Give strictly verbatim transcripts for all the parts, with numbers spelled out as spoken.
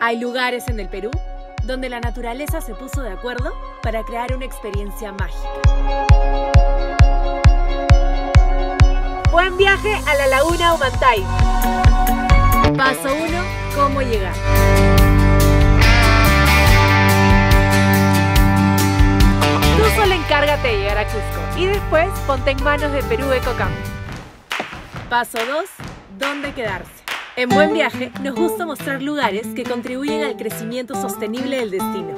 Hay lugares en el Perú donde la naturaleza se puso de acuerdo para crear una experiencia mágica. Buen viaje a la Laguna Humantay. Paso uno, ¿cómo llegar? Tú solo encárgate de llegar a Cusco y después ponte en manos de Perú Eco Camp. Paso dos, ¿dónde quedarse? En Buen Viaje nos gusta mostrar lugares que contribuyen al crecimiento sostenible del destino.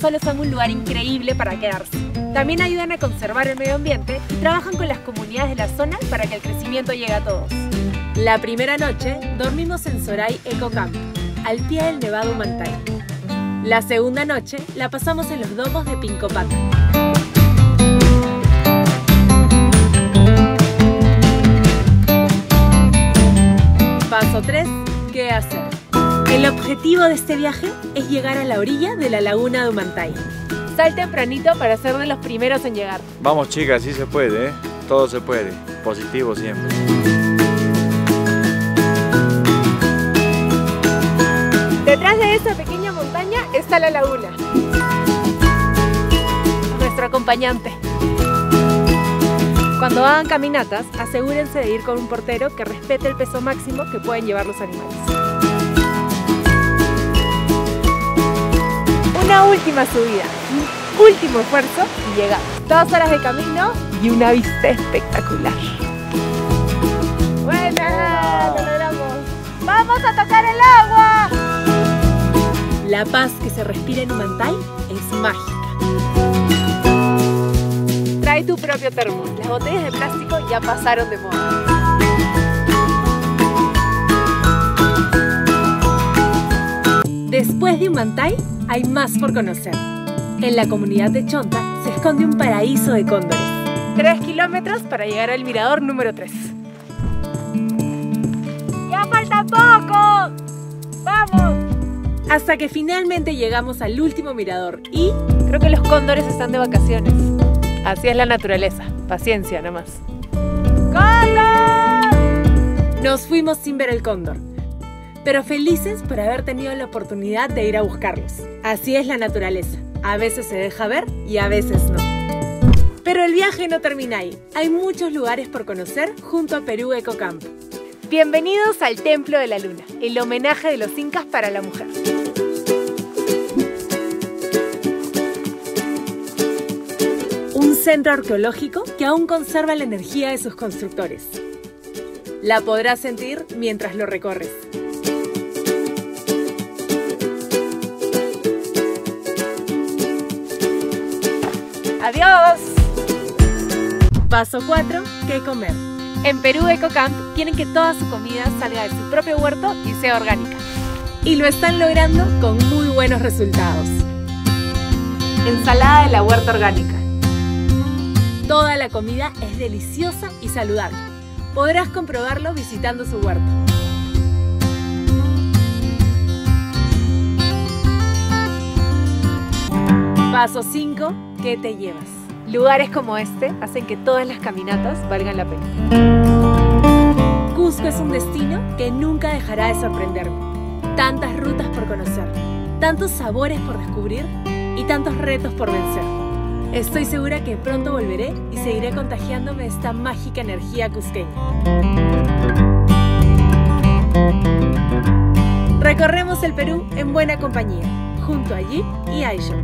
Solo son un lugar increíble para quedarse. También ayudan a conservar el medio ambiente y trabajan con las comunidades de la zona para que el crecimiento llegue a todos. La primera noche dormimos en Soray Eco Camp, al pie del Nevado Humantay. La segunda noche la pasamos en los domos de Pincopata. Paso tres, ¿qué hacer? El objetivo de este viaje es llegar a la orilla de la Laguna de Humantay. Sal tempranito para ser de los primeros en llegar. Vamos chicas, sí se puede, ¿eh? Todo se puede, positivo siempre. Detrás de esta pequeña montaña está la laguna. Nuestro acompañante. Cuando hagan caminatas, asegúrense de ir con un portero que respete el peso máximo que pueden llevar los animales. Una última subida, un último esfuerzo y llegamos. Dos horas de camino y una vista espectacular. ¡Buena! ¡Lo logramos! ¡Vamos a tocar el agua! La paz que se respira en Humantay es mágica. Trae tu propio termo. Las botellas de plástico ya pasaron de moda. Después de Humantay, hay más por conocer. En la comunidad de Chonta se esconde un paraíso de cóndores. Tres kilómetros para llegar al mirador número tres. ¡Ya falta poco! ¡Vamos! Hasta que finalmente llegamos al último mirador y... creo que los cóndores están de vacaciones. Así es la naturaleza. Paciencia, nada más. ¡Cóndor! Nos fuimos sin ver el cóndor, pero felices por haber tenido la oportunidad de ir a buscarlos. Así es la naturaleza. A veces se deja ver y a veces no. Pero el viaje no termina ahí. Hay muchos lugares por conocer junto a Perú Eco Camp. Bienvenidos al Templo de la Luna, el homenaje de los incas para la mujer. Un centro arqueológico que aún conserva la energía de sus constructores. La podrás sentir mientras lo recorres. ¡Adiós! Paso cuatro, ¿qué comer? En Perú Eco Camp quieren que toda su comida salga de su propio huerto y sea orgánica. Y lo están logrando con muy buenos resultados. Ensalada de la huerta orgánica. Toda la comida es deliciosa y saludable. Podrás comprobarlo visitando su huerto. Paso cinco. ¿Qué te llevas? Lugares como este hacen que todas las caminatas valgan la pena. Cusco es un destino que nunca dejará de sorprenderme. Tantas rutas por conocer, tantos sabores por descubrir y tantos retos por vencer. Estoy segura que pronto volveré y seguiré contagiándome de esta mágica energía cusqueña. Recorremos el Perú en buena compañía, junto a Jeep y Aisha.